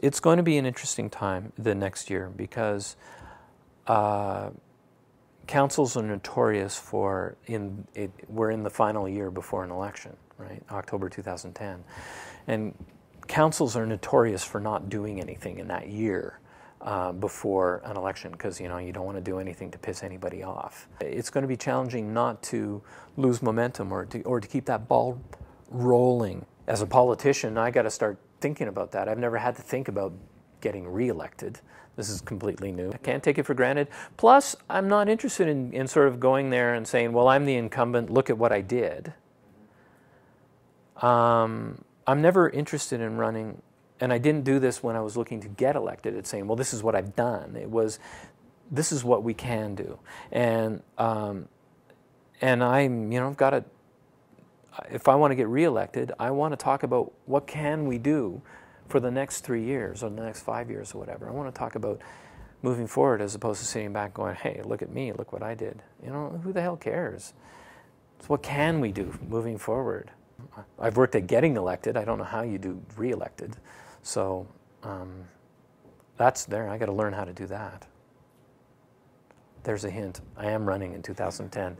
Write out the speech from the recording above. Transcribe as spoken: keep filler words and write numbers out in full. It's going to be an interesting time the next year because uh, councils are notorious for, in it, we're in the final year before an election, right? October two thousand ten. And councils are notorious for not doing anything in that year uh, before an election because, you know, you don't want to do anything to piss anybody off. It's going to be challenging not to lose momentum or to, or to keep that ball rolling. As a politician, I got to start thinking about that. I've never had to think about getting reelected. This is completely new. I can't take it for granted. Plus, I'm not interested in, in sort of going there and saying, well, I'm the incumbent, look at what I did. Um, I'm never interested in running, and I didn't do this when I was looking to get elected, at saying, well, this is what I've done. It was, this is what we can do. And, um, and I'm, you know, I've got to, if I want to get reelected, I want to talk about what can we do for the next three years or the next five years or whatever. I want to talk about moving forward as opposed to sitting back going, hey, look at me, look what I did. You know, who the hell cares? It's what can we do moving forward? I've worked at getting elected. I don't know how you do re-elected. So um, that's there. I got to learn how to do that. There's a hint. I am running in two thousand ten.